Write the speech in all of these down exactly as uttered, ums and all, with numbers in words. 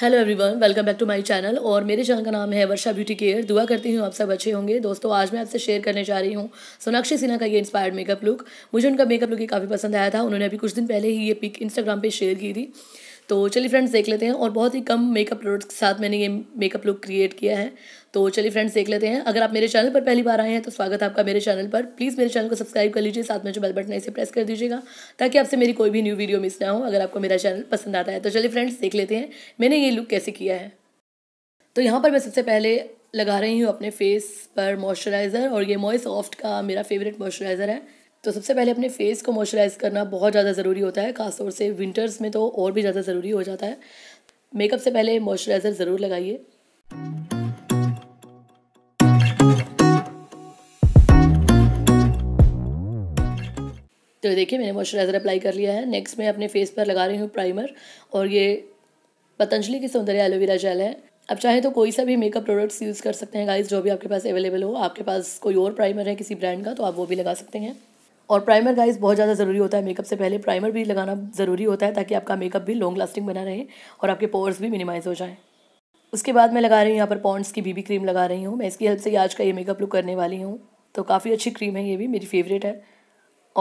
Hello everyone, welcome back to my channel. और मेरे channel का नाम है वर्षा ब्यूटी केयर। दुआ करती हूँ आप सब अच्छे होंगे। दोस्तों, आज मैं आपसे शेयर करने जा रही हूँ सोनाक्षी सिन्हा का ये इंस्पायर्ड मेकअप लुक। मुझे उनका मेकअप लुक ही काफ़ी पसंद आया था। उन्होंने अभी कुछ दिन पहले ही ये पिक इंस्टाग्राम पे शेयर की थी। तो चलिए फ्रेंड्स देख लेते हैं। और बहुत ही कम मेकअप प्रोडक्ट्स के साथ मैंने ये मेकअप लुक क्रिएट किया है। तो चलिए फ्रेंड्स देख लेते हैं। अगर आप मेरे चैनल पर पहली बार आए हैं तो स्वागत है आपका मेरे चैनल पर। प्लीज़ मेरे चैनल को सब्सक्राइब कर लीजिए, साथ में जो बेल बटन है इसे प्रेस कर दीजिएगा ताकि आपसे मेरी कोई भी न्यू वीडियो मिस ना हो, अगर आपको मेरा चैनल पसंद आता है। तो चलिए फ्रेंड्स देख लेते हैं मैंने ये लुक कैसे किया है। तो यहाँ पर मैं सबसे पहले लगा रही हूँ अपने फेस पर मॉइस्चराइज़र, और ये मॉइस सॉफ्ट का मेरा फेवरेट मॉइस्चराइज़र है। तो सबसे पहले अपने फेस को मॉइस्चराइज़ करना बहुत ज़्यादा ज़रूरी होता है, खासतौर से विंटर्स में तो और भी ज़्यादा ज़रूरी हो जाता है। मेकअप से पहले मॉइस्चराइज़र ज़रूर लगाइए। तो देखिए मैंने मॉइस्चराइज़र अप्लाई कर लिया है। नेक्स्ट मैं अपने फेस पर लगा रही हूँ प्राइमर, और ये पतंजलि की सौंदर्य एलोवेरा जेल है। आप चाहे तो कोई सा भी मेकअप प्रोडक्ट्स यूज़ कर सकते हैं गाइस, जो भी आपके पास अवेलेबल हो। आपके पास कोई और प्राइमर है किसी ब्रांड का तो आप वो भी लगा सकते हैं। और प्राइमर गाइस बहुत ज़्यादा ज़रूरी होता है, मेकअप से पहले प्राइमर भी लगाना ज़रूरी होता है ताकि आपका मेकअप भी लॉन्ग लास्टिंग बना रहे और आपके पोर्स भी मिनिमाइज़ हो जाएं। उसके बाद मैं लगा रही हूँ यहाँ पर पॉन्ड्स की बीबी क्रीम लगा रही हूँ। मैं इसकी हेल्प से आज का ये मेकअप लुक करने वाली हूँ। तो काफ़ी अच्छी क्रीम है, ये भी मेरी फेवरेट है।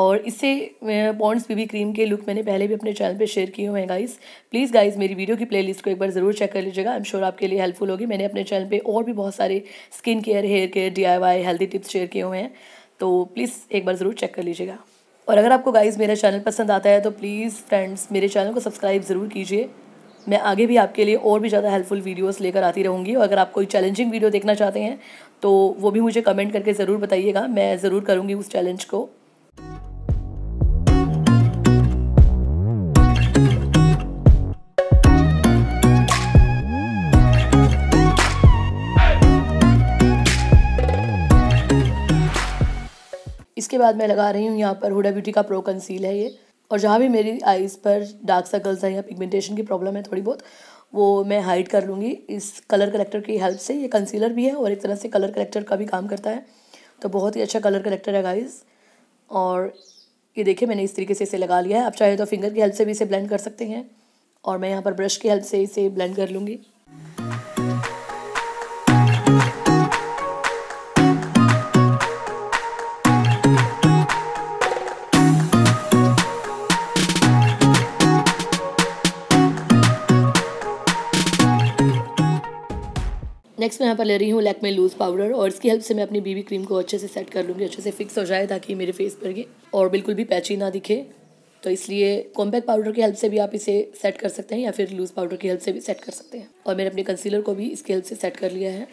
और इससे पॉन्ड्स बीबी क्रीम के लुक मैंने पहले भी अपने चैनल पे शेयर किए हुए हैं गाइस। प्लीज़ गाइस मेरी वीडियो की प्लेलिस्ट को एक बार ज़रूर चेक कर लीजिएगा, आई एम श्योर आपके लिए हेल्पफुल होगी। मैंने अपने चैनल पे और भी बहुत सारे skin care, hair care, DIY, healthy tips share किए हुए हैं, तो प्लीज़ एक बार ज़रूर चेक कर लीजिएगा। और अगर आपको गाइस मेरा चैनल पसंद आता है तो प्लीज़ फ्रेंड्स मेरे चैनल को सब्सक्राइब ज़रूर कीजिए। मैं आगे भी आपके लिए और भी ज़्यादा हेल्पफुल वीडियोस लेकर आती रहूँगी। और अगर आप कोई चैलेंजिंग वीडियो देखना चाहते हैं तो वो भी मुझे कमेंट करके ज़रूर बताइएगा, मैं ज़रूर करूँगी उस चैलेंज को। इसके बाद मैं लगा रही हूँ यहाँ पर हुडा ब्यूटी का प्रो कंसील है ये। और जहाँ भी मेरी आईज़ पर डार्क सर्कल्स हैं या पिगमेंटेशन की प्रॉब्लम है थोड़ी बहुत, वो मैं हाइड कर लूँगी इस कलर करेक्टर की हेल्प से। ये कंसीलर भी है और एक तरह से कलर करेक्टर का भी काम करता है, तो बहुत ही अच्छा कलर करेक्टर है गाइज़। और ये देखिए मैंने इस तरीके से इसे लगा लिया है। आप चाहे तो फिंगर की हेल्प से भी इसे ब्लेंड कर सकते हैं, और मैं यहाँ पर ब्रश की हेल्प से इसे ब्लेंड कर लूँगी। नेक्स्ट मैं यहाँ पर ले रही हूँ लैक्मे लूज़ पाउडर, और इसकी हेल्प से मैं अपनी बीबी क्रीम को अच्छे से सेट कर लूँगी, अच्छे से फिक्स हो जाए ताकि मेरे फेस पर ये और बिल्कुल भी पैची ना दिखे। तो इसलिए कॉम्पैक्ट पाउडर की हेल्प से भी आप इसे सेट कर सकते हैं, या फिर लूज़ पाउडर की हेल्प से भी सेट कर सकते हैं। और मैंने अपने कंसीलर को भी इसकी हेल्प से सेट कर लिया है।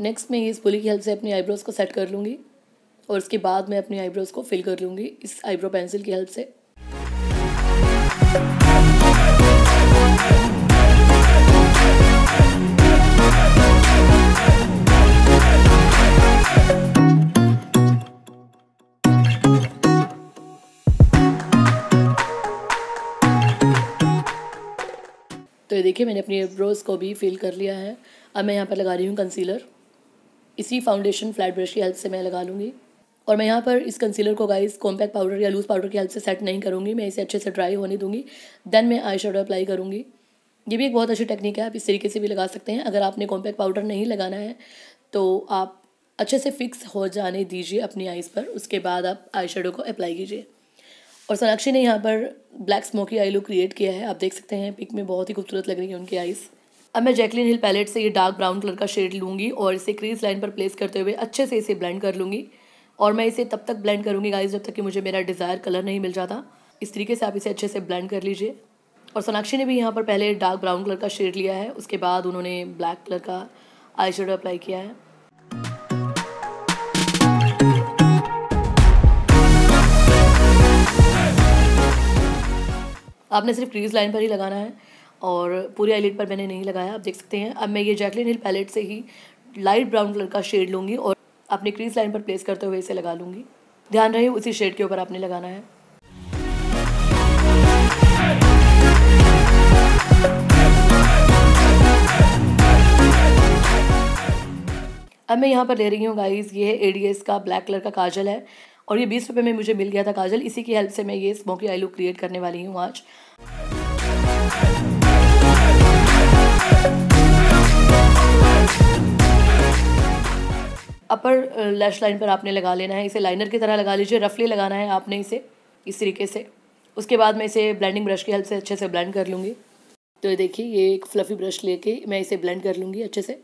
नेक्स्ट मैं इस पुली की हेल्प से अपनी आईब्रोज़ को सेट कर लूँगी, और उसके बाद मैं अपनी आईब्रोज़ को फिल कर लूँगी इस आईब्रो पेंसिल की हेल्प से। तो ये देखिए मैंने अपनी आईब्रोज़ को भी फिल कर लिया है। अब मैं यहाँ पर लगा रही हूँ कंसीलर, इसी फाउंडेशन फ्लैट ब्रश की हेल्प से मैं लगा लूँगी। और मैं यहाँ पर इस कंसीलर को गाइस कॉम्पैक्ट पाउडर या लूज़ पाउडर की हेल्प से सेट नहीं करूँगी, मैं इसे अच्छे से ड्राई होने दूँगी, देन मैं आई शेडो अप्लाई करूँगी। ये भी एक बहुत अच्छी टेक्निक है, आप इस तरीके से भी लगा सकते हैं। अगर आपने कॉम्पैक्ट पाउडर नहीं लगाना है तो आप अच्छे से फिक्स हो जाने दीजिए अपनी आईज़ पर, उसके बाद आप आई शेडो को अप्लाई कीजिए। और सोनाक्षी ने यहाँ पर black smoky eye look create किया है, आप देख सकते हैं पिक में बहुत ही खूबसूरत लग रही है उनकी आईज़। अब मैं जैकलिन हिल पैलेट से ये डार्क ब्राउन कलर का शेड लूँगी, और इसे क्रीज लाइन पर प्लेस करते हुए अच्छे से इसे ब्लेंड कर लूँगी। और मैं इसे तब तक ब्लेंड करूँगी गाइस जब तक कि मुझे मेरा डिज़ायर कलर नहीं मिल जाता। इस तरीके से आप इसे अच्छे से ब्लेंड कर लीजिए। और सोनाक्षी ने भी यहाँ पर पहले डार्क ब्राउन कलर का शेड लिया है, उसके बाद उन्होंने ब्लैक कलर का आई शेडो अप्लाई किया है। आपने सिर्फ क्रीज लाइन पर ही लगाना है, और पूरी आईलिड पर मैंने नहीं लगाया, आप देख सकते हैं। अब मैं ये जैकलिन हिल पैलेट से ही लाइट ब्राउन कलर का शेड लूँगी, और अपने क्रीज लाइन पर प्लेस करते हुए इसे लगा लूँगी। ध्यान रहे उसी शेड के ऊपर आपने लगाना है। अब मैं यहाँ पर ले रही हूँ गाइस ये है एडीएस का ब्लैक कलर का काजल है, और ये बीस रुपये में मुझे मिल गया था काजल। इसी की हेल्प से मैं ये स्मोकी आई लुक क्रिएट करने वाली हूँ आज। अपर लैश लाइन पर आपने लगा लेना है, इसे लाइनर की तरह लगा लीजिए, रफली लगाना है आपने इसे इस तरीके से। उसके बाद मैं इसे ब्लेंडिंग ब्रश की हेल्प से अच्छे से ब्लेंड कर लूँगी। तो ये देखिए, ये एक फ्लफ़ी ब्रश लेके मैं इसे ब्लेंड कर लूँगी अच्छे से।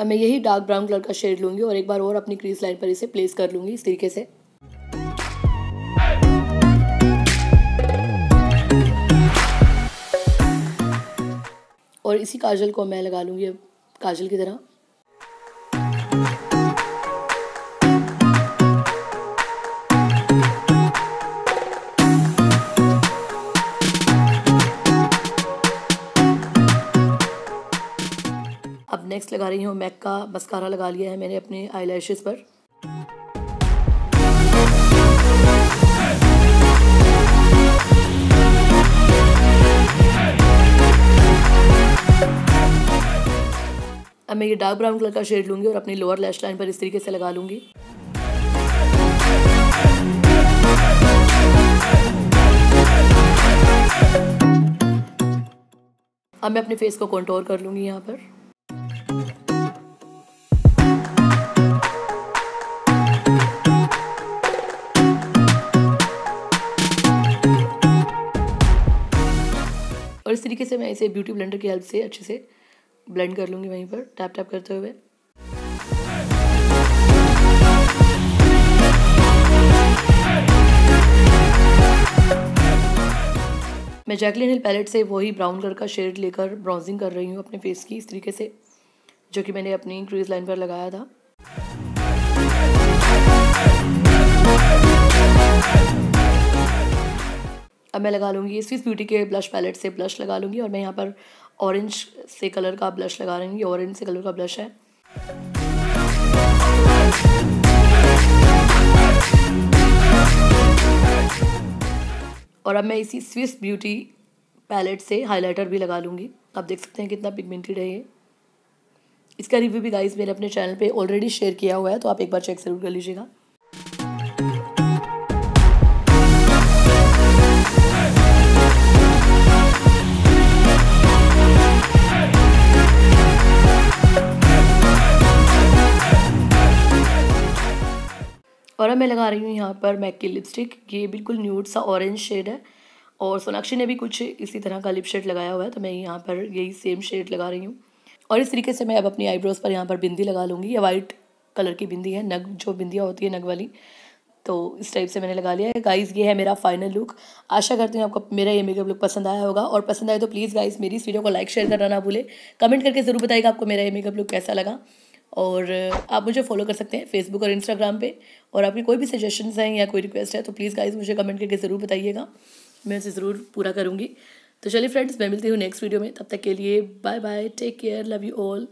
अब मैं यही डार्क ब्राउन कलर का शेड लूँगी और एक बार और अपनी क्रीज लाइन पर इसे प्लेस कर लूँगी इस तरीके से। और इसी काजल को मैं लगा लूँगी अब काजल की तरह। अब नेक्स्ट लगा रही हूँ मैक का मस्कारा, लगा लिया है मैंने अपने आईलैशेस पर। अब मैं ये डार्क ब्राउन कलर का शेड लूँगी और अपनी लोअर लैश लाइन पर इस तरीके से लगा लूँगी। अब मैं अपने फेस को कंटूर कर लूँगी यहाँ पर। और इस तरीके से मैं इसे ब्यूटी ब्लेंडर की हेल्प से अच्छे से ब्लेंड कर लूँगी वहीं पर टैप टैप करते हुए। मैं जैकलिन हिल पैलेट से वही ब्राउन कलर का शेड लेकर ब्राउजिंग कर रही हूँ अपने फेस की इस तरीके से, जो कि मैंने अपनी क्रीज लाइन पर लगाया था। अब मैं लगा लूँगी स्विस ब्यूटी के ब्लश पैलेट से ब्लश लगा लूँगी और मैं यहाँ पर ऑरेंज से कलर का ब्लश लगा रही हूँ। ऑरेंज से कलर का ब्लश है। और अब मैं इसी स्विस ब्यूटी पैलेट से हाइलाइटर भी लगा लूँगी। आप देख सकते हैं कितना पिगमेंटेड है ये। इसका रिव्यू भी गाइस मैंने अपने चैनल पे ऑलरेडी शेयर किया हुआ है, तो आप एक बार चेक ज़रूर कर लीजिएगा। और अब मैं लगा रही हूँ यहाँ पर मैक की लिपस्टिक। ये बिल्कुल न्यूड सा ऑरेंज शेड है और सोनाक्षी ने भी कुछ इसी तरह का लिप शेड लगाया हुआ है, तो मैं यहाँ पर यही सेम शेड लगा रही हूँ। और इस तरीके से मैं अब अपनी आईब्रोज़ पर यहाँ पर बिंदी लगा लूँगी। ये वाइट कलर की बिंदी है, नग जो बिंदियाँ होती है नग वाली, तो इस टाइप से मैंने लगा लिया है। गाइज़ ये है मेरा फाइनल लुक। आशा करती हूँ आपको मेरा ये मेकअप लुक पसंद आया होगा, और पसंद आए तो प्लीज़ गाइज़ मेरी इस वीडियो को लाइक शेयर करना ना भूले। कमेंट करके ज़रूर बताइएगा आपको मेरा ये मेकअप लुक कैसा लगा। और आप मुझे फॉलो कर सकते हैं फेसबुक और इंस्टाग्राम पे। और आपकी कोई भी सजेशंस हैं या कोई रिक्वेस्ट है तो प्लीज़ गाइस मुझे कमेंट करके ज़रूर बताइएगा, मैं उसे ज़रूर पूरा करूँगी। तो चलिए फ्रेंड्स, मैं मिलती हूँ नेक्स्ट वीडियो में। तब तक के लिए bye bye, take care, love you all.